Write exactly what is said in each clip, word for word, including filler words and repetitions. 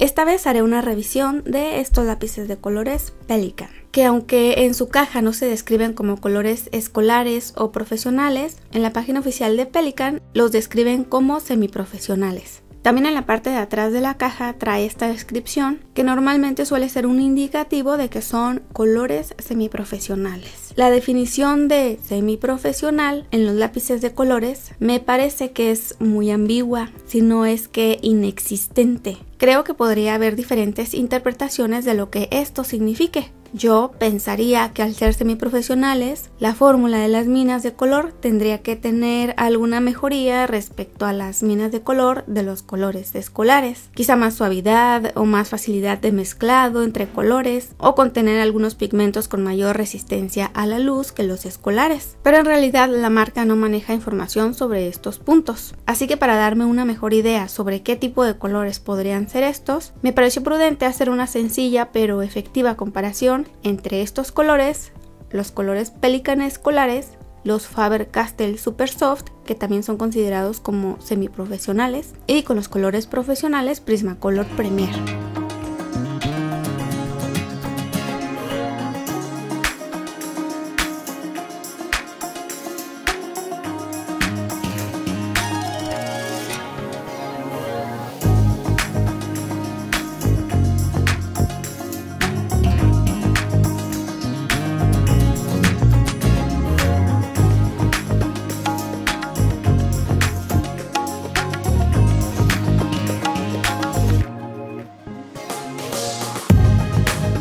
Esta vez haré una revisión de estos lápices de colores Pelikan, que aunque en su caja no se describen como colores escolares o profesionales, en la página oficial de Pelikan los describen como semiprofesionales. También en la parte de atrás de la caja trae esta descripción, que normalmente suele ser un indicativo de que son colores semiprofesionales. La definición de semiprofesional en los lápices de colores me parece que es muy ambigua, si no es que inexistente. Creo que podría haber diferentes interpretaciones de lo que esto signifique. Yo pensaría que al ser semiprofesionales, la fórmula de las minas de color tendría que tener alguna mejoría respecto a las minas de color de los colores escolares. Quizá más suavidad o más facilidad de mezclado entre colores o contener algunos pigmentos con mayor resistencia a la luz que los escolares. Pero en realidad la marca no maneja información sobre estos puntos. Así que para darme una mejor idea sobre qué tipo de colores podrían ser estos, me pareció prudente hacer una sencilla pero efectiva comparación entre estos colores, los colores Pelikan escolares, los Faber-Castell Supersoft, que también son considerados como semiprofesionales, y con los colores profesionales Prismacolor Premier.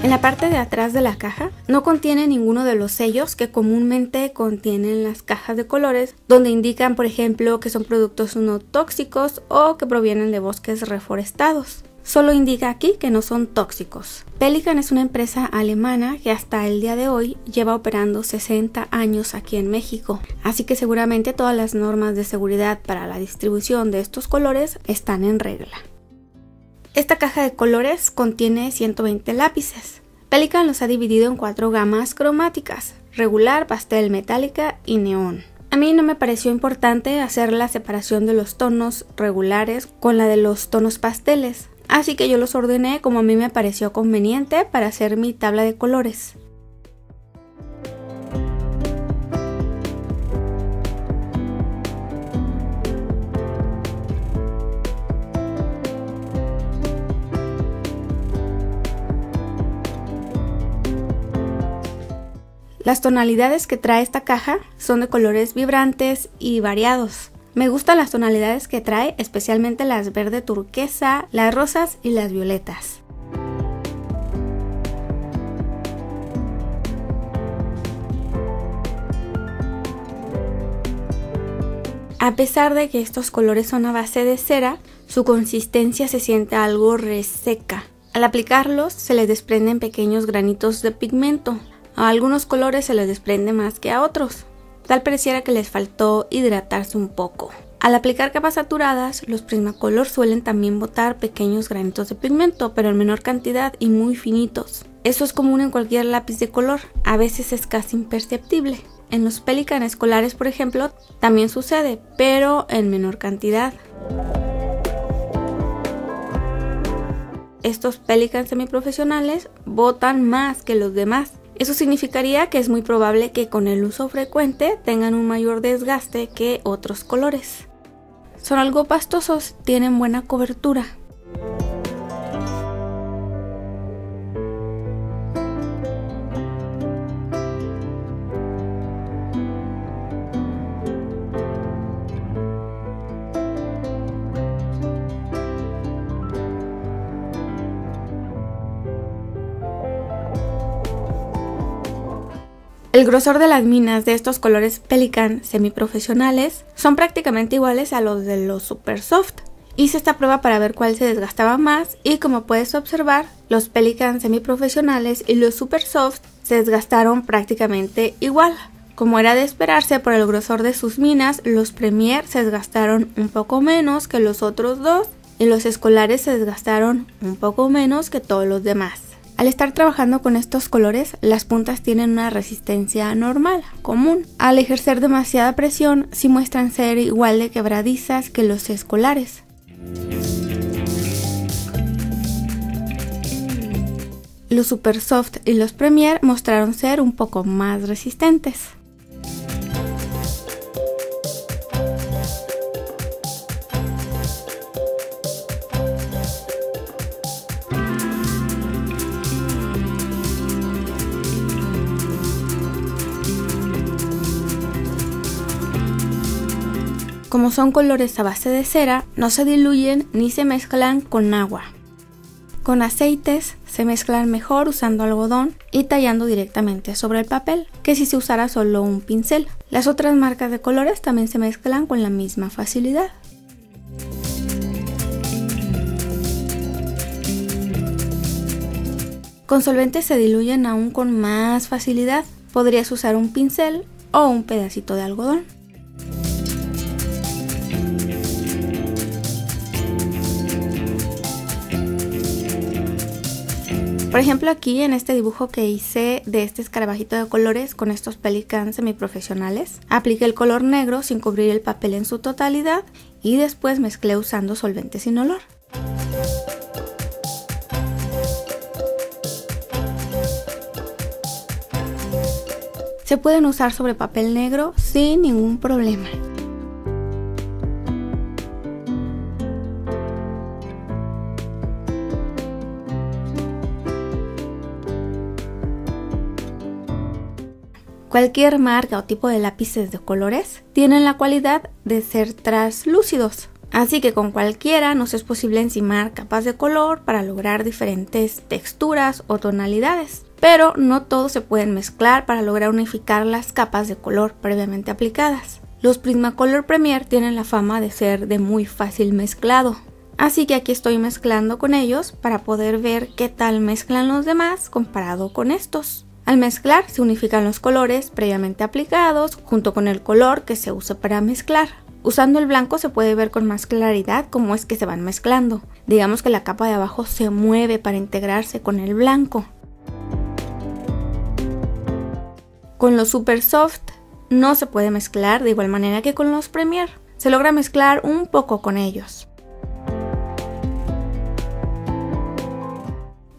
En la parte de atrás de la caja no contiene ninguno de los sellos que comúnmente contienen las cajas de colores, donde indican, por ejemplo, que son productos no tóxicos o que provienen de bosques reforestados. Solo indica aquí que no son tóxicos. Pelikan es una empresa alemana que hasta el día de hoy lleva operando sesenta años aquí en México, así que seguramente todas las normas de seguridad para la distribución de estos colores están en regla. Esta caja de colores contiene ciento veinte lápices. Pelikan los ha dividido en cuatro gamas cromáticas: regular, pastel, metálica y neón. A mí no me pareció importante hacer la separación de los tonos regulares con la de los tonos pasteles, así que yo los ordené como a mí me pareció conveniente para hacer mi tabla de colores. Las tonalidades que trae esta caja son de colores vibrantes y variados. Me gustan las tonalidades que trae, especialmente las verde turquesa, las rosas y las violetas. A pesar de que estos colores son a base de cera, su consistencia se siente algo reseca. Al aplicarlos se les desprenden pequeños granitos de pigmento. A algunos colores se les desprende más que a otros, tal pareciera que les faltó hidratarse un poco. Al aplicar capas saturadas, los Prismacolor suelen también botar pequeños granitos de pigmento, pero en menor cantidad y muy finitos. Eso es común en cualquier lápiz de color, a veces es casi imperceptible. En los Pelikan escolares, por ejemplo, también sucede, pero en menor cantidad. Estos Pelikan semiprofesionales botan más que los demás. Eso significaría que es muy probable que con el uso frecuente tengan un mayor desgaste que otros colores. Son algo pastosos, tienen buena cobertura. El grosor de las minas de estos colores Pelikan semiprofesionales son prácticamente iguales a los de los Supersoft. Hice esta prueba para ver cuál se desgastaba más y, como puedes observar, los Pelikan semiprofesionales y los Supersoft se desgastaron prácticamente igual. Como era de esperarse por el grosor de sus minas, los Premier se desgastaron un poco menos que los otros dos y los escolares se desgastaron un poco menos que todos los demás. Al estar trabajando con estos colores, las puntas tienen una resistencia normal, común. Al ejercer demasiada presión, sí muestran ser igual de quebradizas que los escolares. Los Supersoft y los Premier mostraron ser un poco más resistentes. Como son colores a base de cera, no se diluyen ni se mezclan con agua. Con aceites se mezclan mejor usando algodón y tallando directamente sobre el papel, que si se usara solo un pincel. Las otras marcas de colores también se mezclan con la misma facilidad. Con solventes se diluyen aún con más facilidad. Podrías usar un pincel o un pedacito de algodón. Por ejemplo, aquí en este dibujo que hice de este escarabajito de colores con estos Pelikan semiprofesionales, apliqué el color negro sin cubrir el papel en su totalidad y después mezclé usando solvente sin olor. Se pueden usar sobre papel negro sin ningún problema. Cualquier marca o tipo de lápices de colores tienen la cualidad de ser translúcidos, así que con cualquiera nos es posible encimar capas de color para lograr diferentes texturas o tonalidades, pero no todos se pueden mezclar para lograr unificar las capas de color previamente aplicadas. Los Prismacolor Premier tienen la fama de ser de muy fácil mezclado, así que aquí estoy mezclando con ellos para poder ver qué tal mezclan los demás comparado con estos. Al mezclar se unifican los colores previamente aplicados junto con el color que se usa para mezclar. Usando el blanco se puede ver con más claridad cómo es que se van mezclando. Digamos que la capa de abajo se mueve para integrarse con el blanco. Con los Supersoft no se puede mezclar de igual manera que con los Premier. Se logra mezclar un poco con ellos.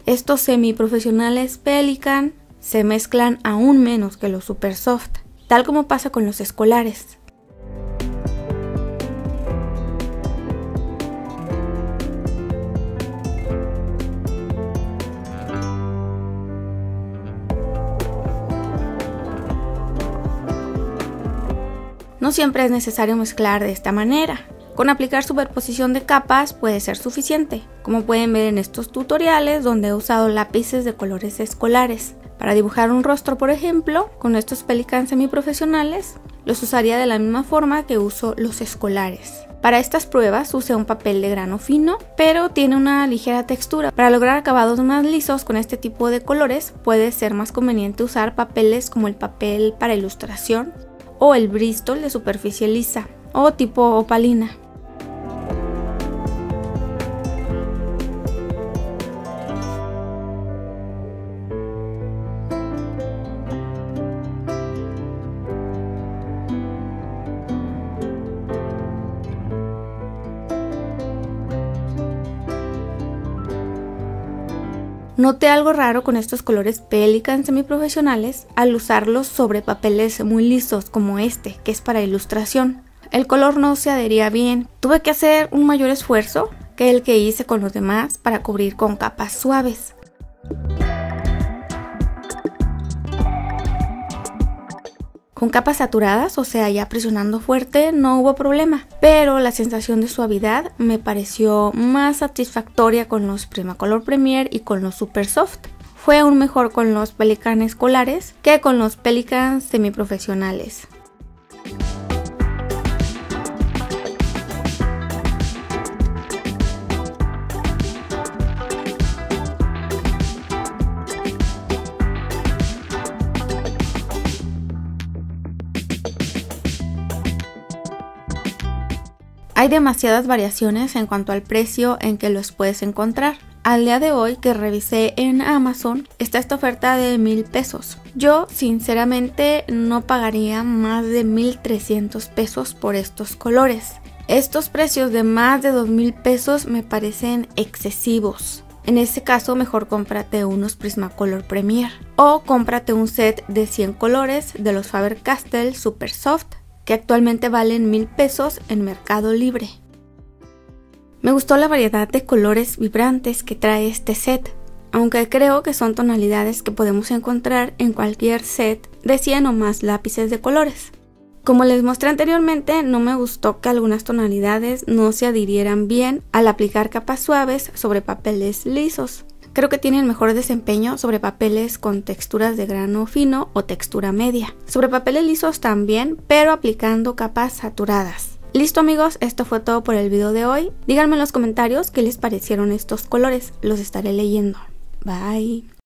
Estos semiprofesionales Pelikan se mezclan aún menos que los Supersoft, tal como pasa con los escolares. No siempre es necesario mezclar de esta manera. Con aplicar superposición de capas puede ser suficiente, como pueden ver en estos tutoriales donde he usado lápices de colores escolares. Para dibujar un rostro, por ejemplo, con estos Pelikan semiprofesionales, los usaría de la misma forma que uso los escolares. Para estas pruebas usé un papel de grano fino, pero tiene una ligera textura. Para lograr acabados más lisos con este tipo de colores, puede ser más conveniente usar papeles como el papel para ilustración o el Bristol de superficie lisa o tipo opalina. Noté algo raro con estos colores Pelikan semiprofesionales al usarlos sobre papeles muy lisos como este, que es para ilustración. El color no se adhería bien. Tuve que hacer un mayor esfuerzo que el que hice con los demás para cubrir con capas suaves. Con capas saturadas, o sea ya presionando fuerte, no hubo problema, pero la sensación de suavidad me pareció más satisfactoria con los Prismacolor Premier y con los Supersoft. Fue aún mejor con los Pelikan escolares que con los Pelikan semiprofesionales. Hay demasiadas variaciones en cuanto al precio en que los puedes encontrar. Al día de hoy que revisé en Amazon está esta oferta de mil pesos. Yo sinceramente no pagaría más de mil trescientos pesos por estos colores. Estos precios de más de dos mil pesos me parecen excesivos. En este caso mejor cómprate unos Prismacolor Premier o cómprate un set de cien colores de los Faber-Castell Supersoft, que actualmente valen mil pesos en Mercado Libre. Me gustó la variedad de colores vibrantes que trae este set, aunque creo que son tonalidades que podemos encontrar en cualquier set de cien o más lápices de colores. Como les mostré anteriormente, no me gustó que algunas tonalidades no se adhirieran bien al aplicar capas suaves sobre papeles lisos. Creo que tienen mejor desempeño sobre papeles con texturas de grano fino o textura media. Sobre papeles lisos también, pero aplicando capas saturadas. Listo amigos, esto fue todo por el video de hoy. Díganme en los comentarios qué les parecieron estos colores, los estaré leyendo. Bye.